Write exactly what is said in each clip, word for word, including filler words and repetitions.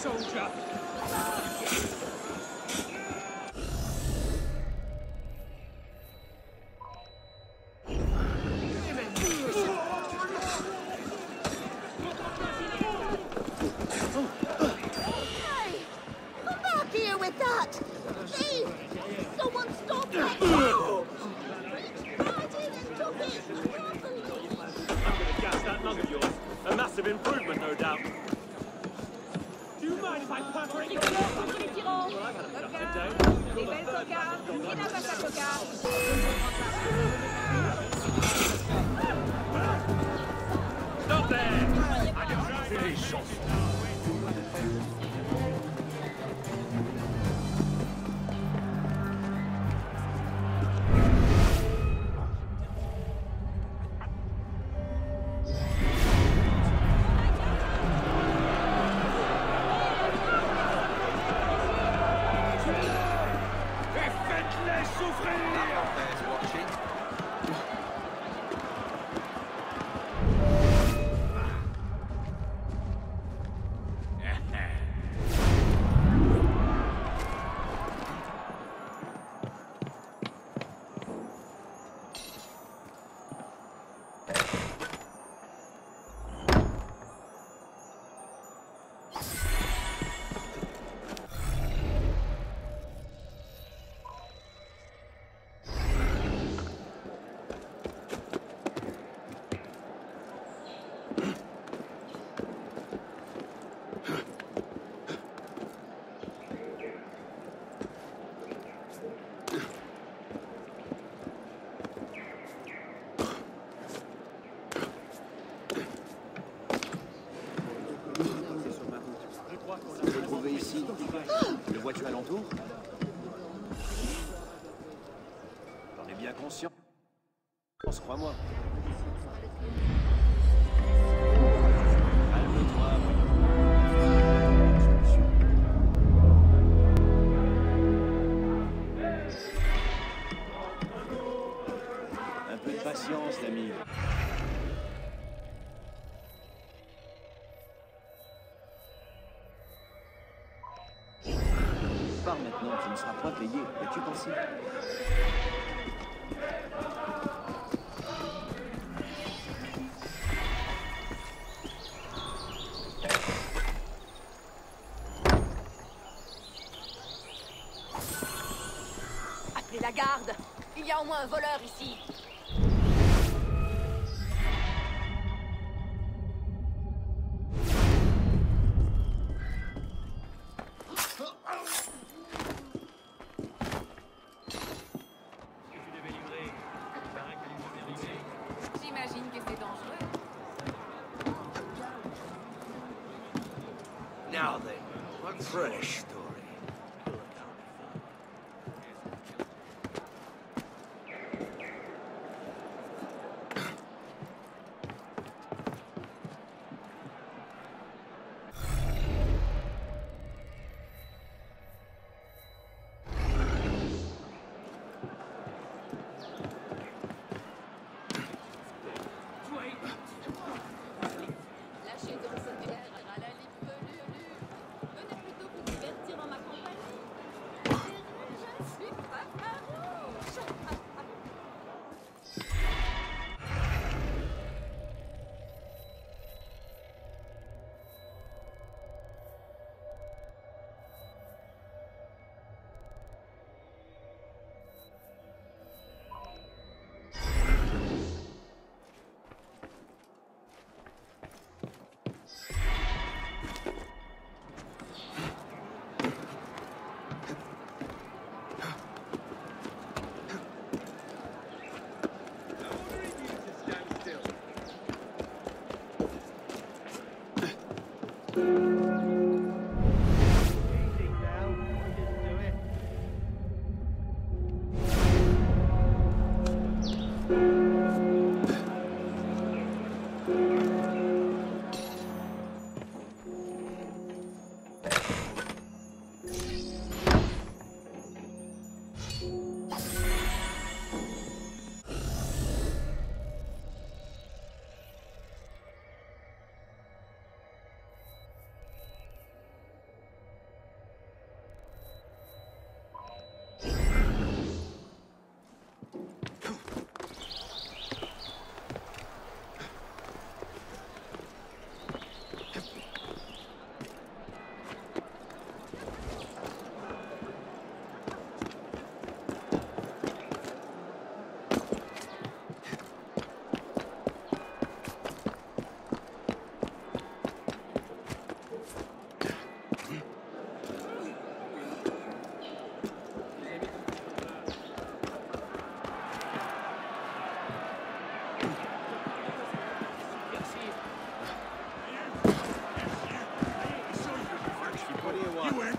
soldier. Le vois-tu alentour? T'en es bien conscient? On se croit moi. Un peu de patience, l'ami. Maintenant, tu ne seras pas payé, as-tu pensé? Appelez la garde! Il y a au moins un voleur ici!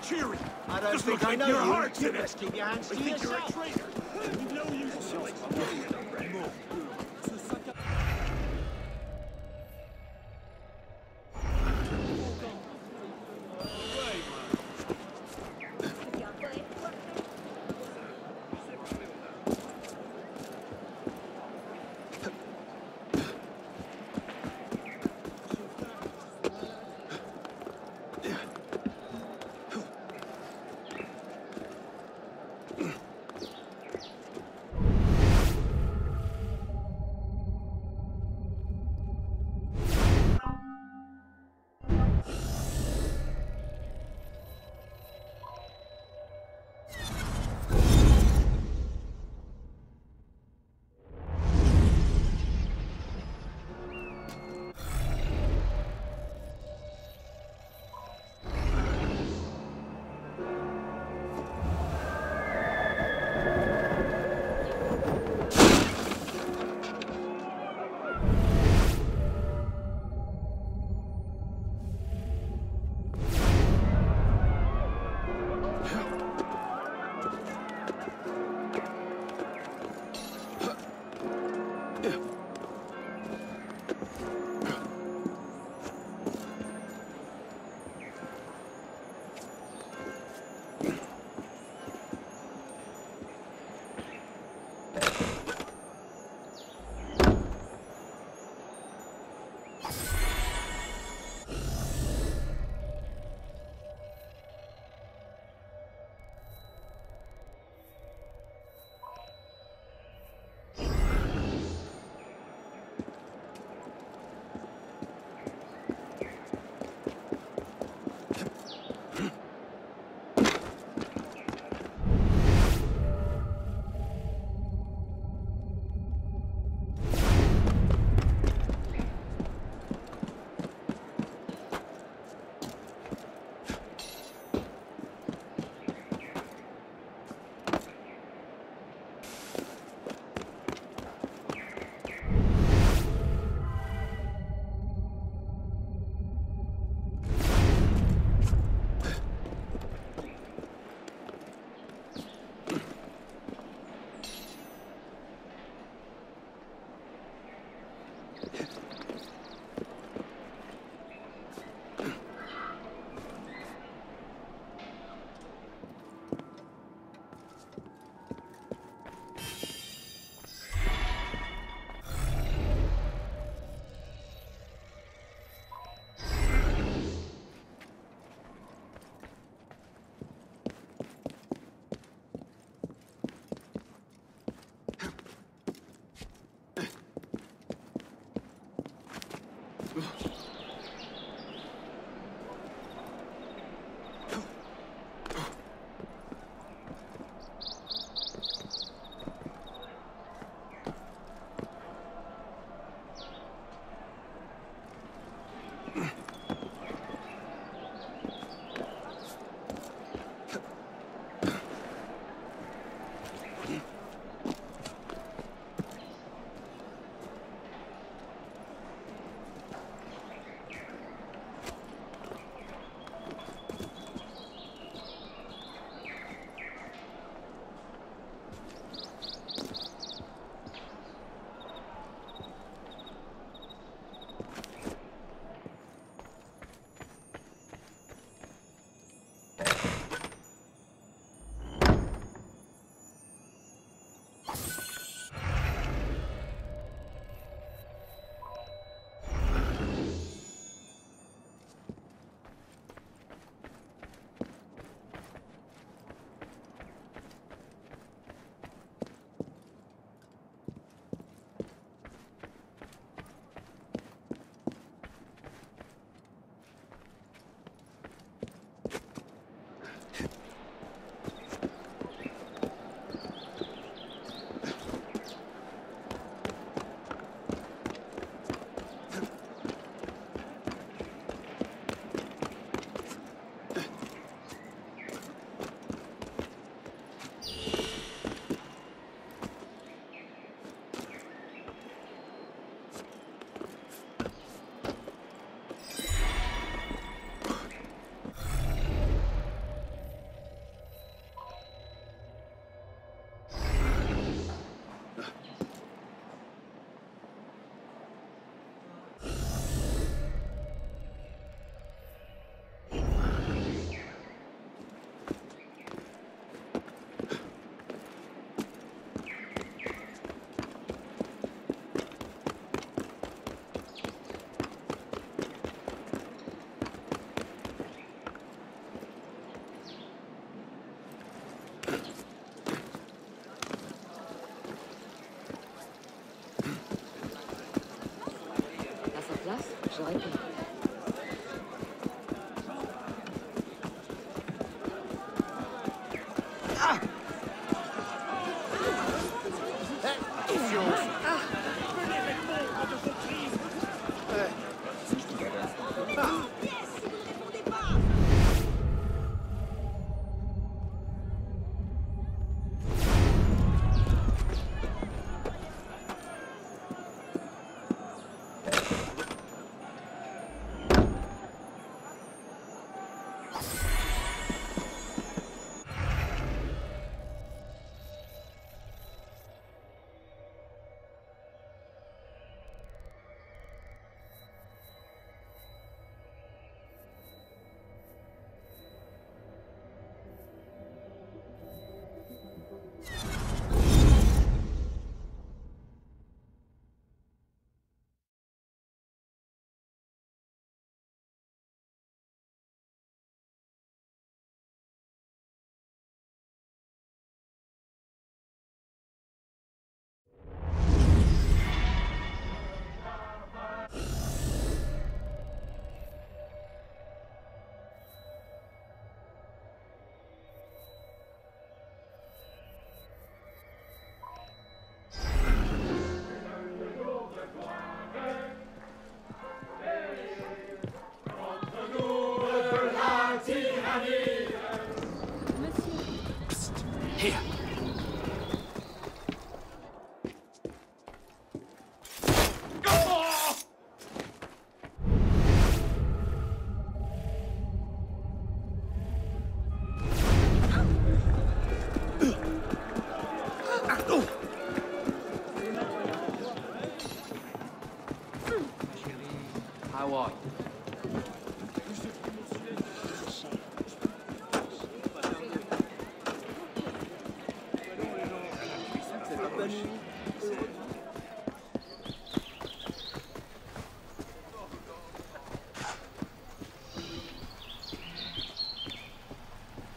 cheery. I don't Just think I know your you. Heart's in it. Keep your hands to yourself. I think you're a traitor. No use to it. Move.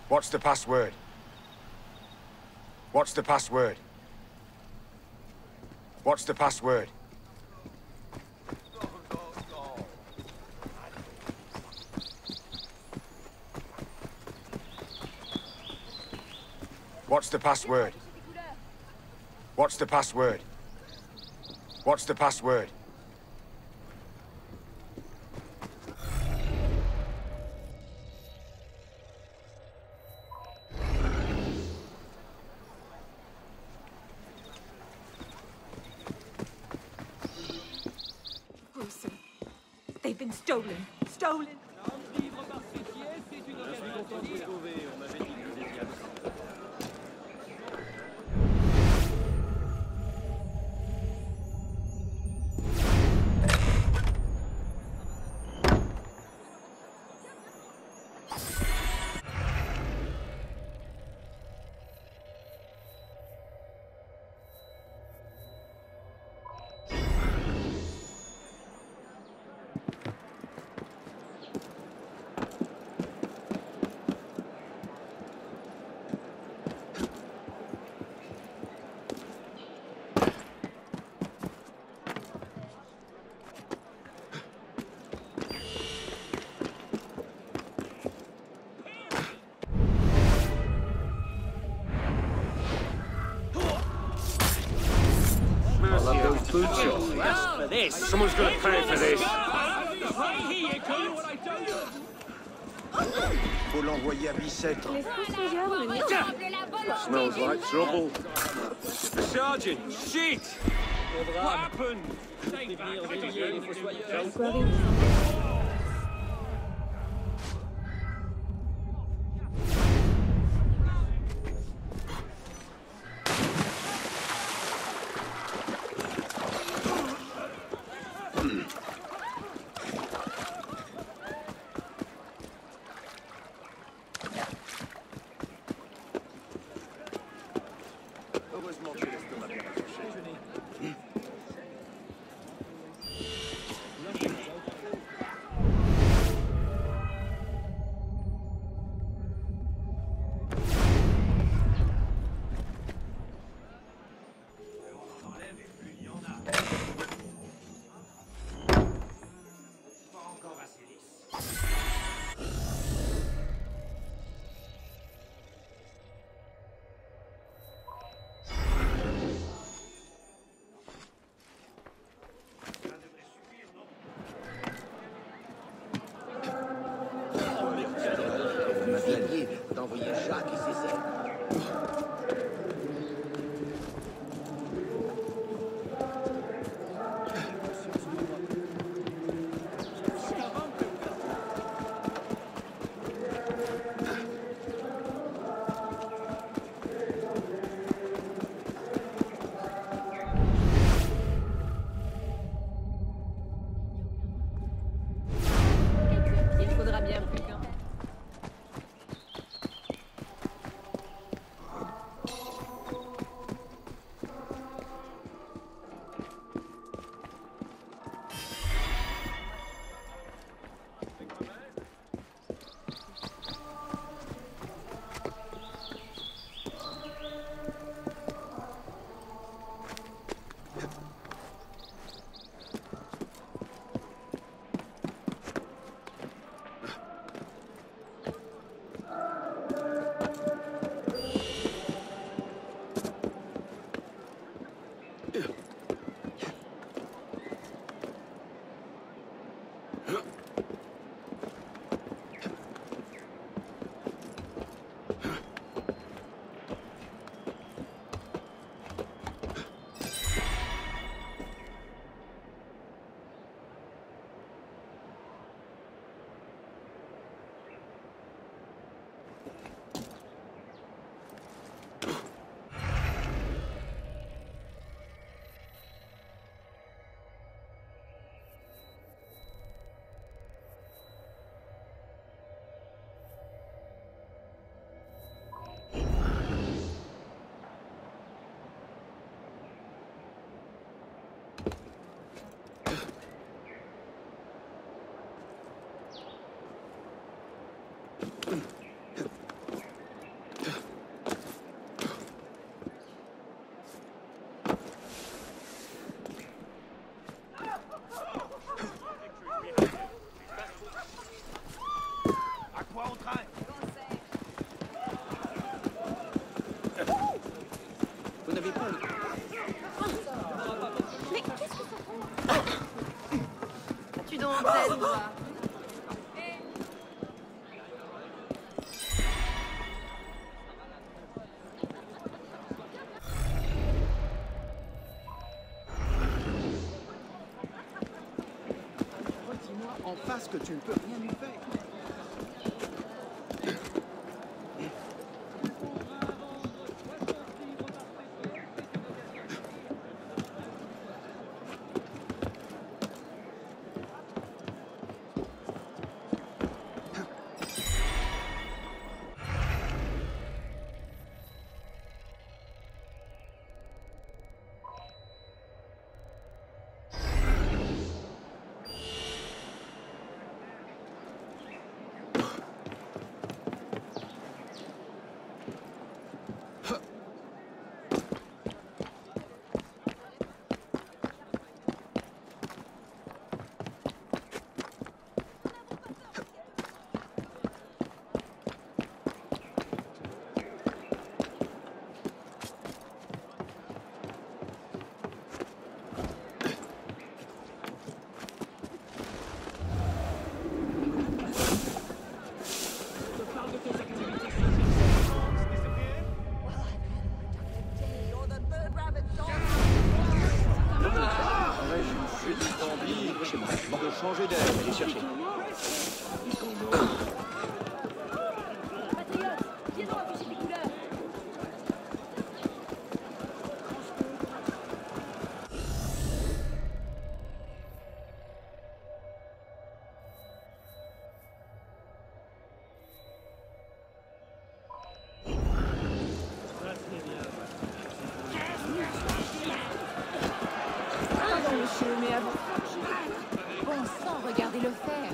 What's the password? What's the password? What's the password? What's the password? What's the password? What's the password? This. Someone's gonna pay for this. Faut l'envoyer à Bicêtre. Smells like trouble. Sergeant, shit! What happened? Vous n'avez pas... Mais qu'est-ce que ça fait? As-tu donc en tête, toi? Dis-moi en face que tu ne peux rien lui faire. Changer d'air, allez chercher. Patriote, viens donc afficher des couleurs. Pardon, monsieur, mais avant... Bon sang, regardez-le faire.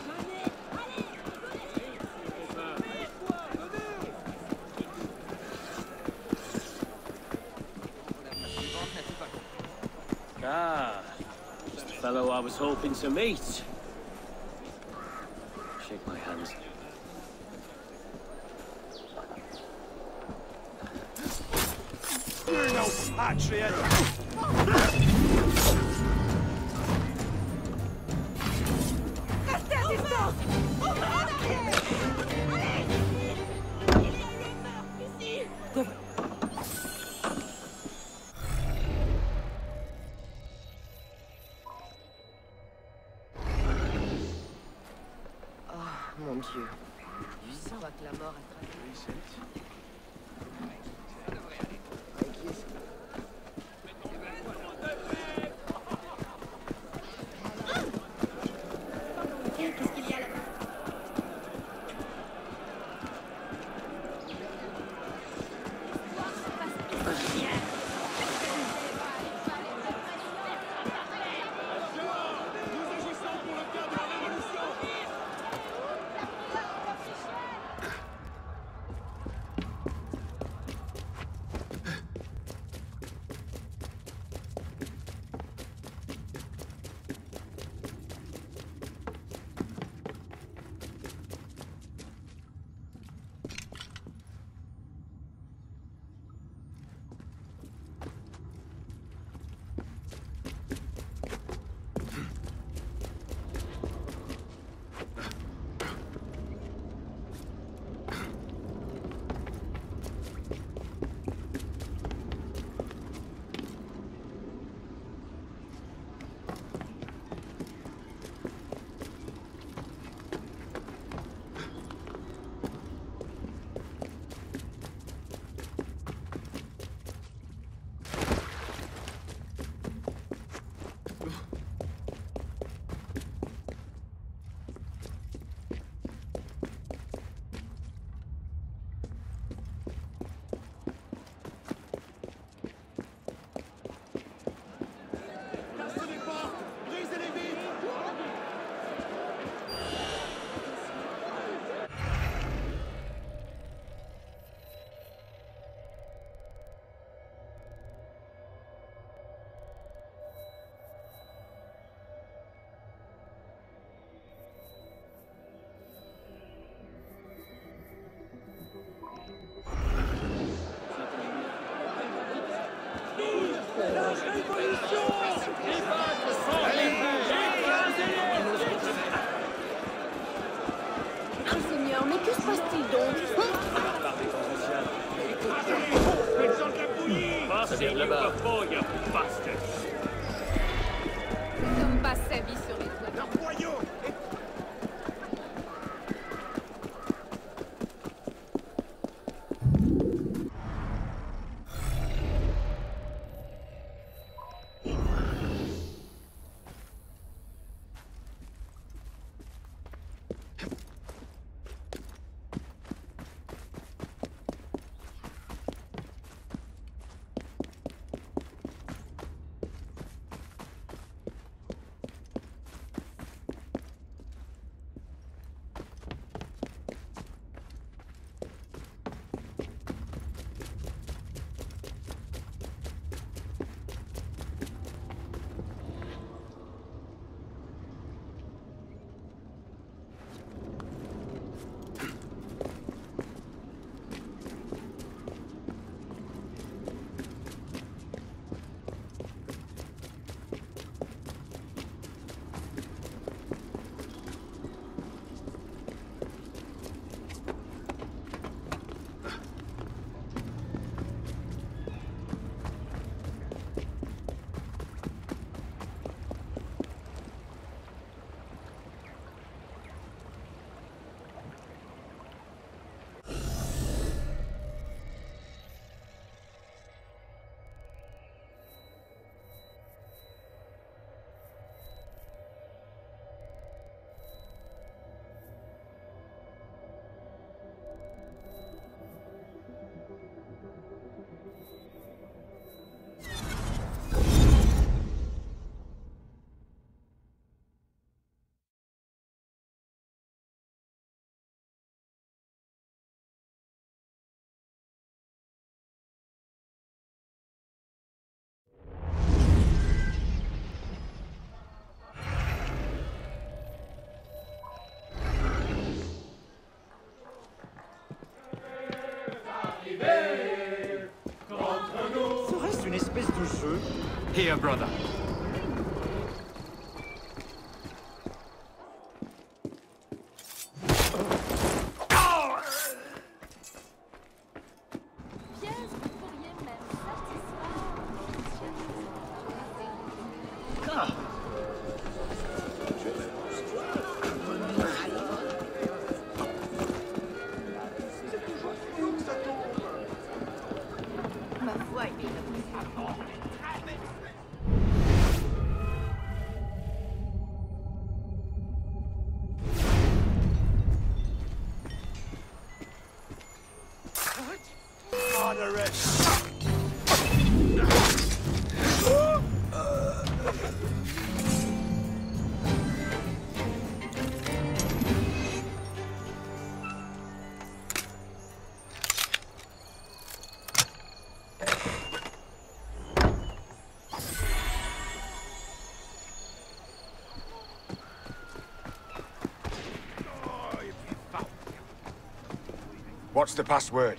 Ah, just the fellow I was hoping to meet. Shake my hands. You're no patriot. Mon Dieu, je sens que la mort a traversé. Qu'est-ce qu'il y a là-bas? Troisième là-bas. L'homme passe sa vie sur les toits. Here, brother. What's the password?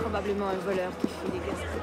Probablement un voleur qui fuit des gaspilles.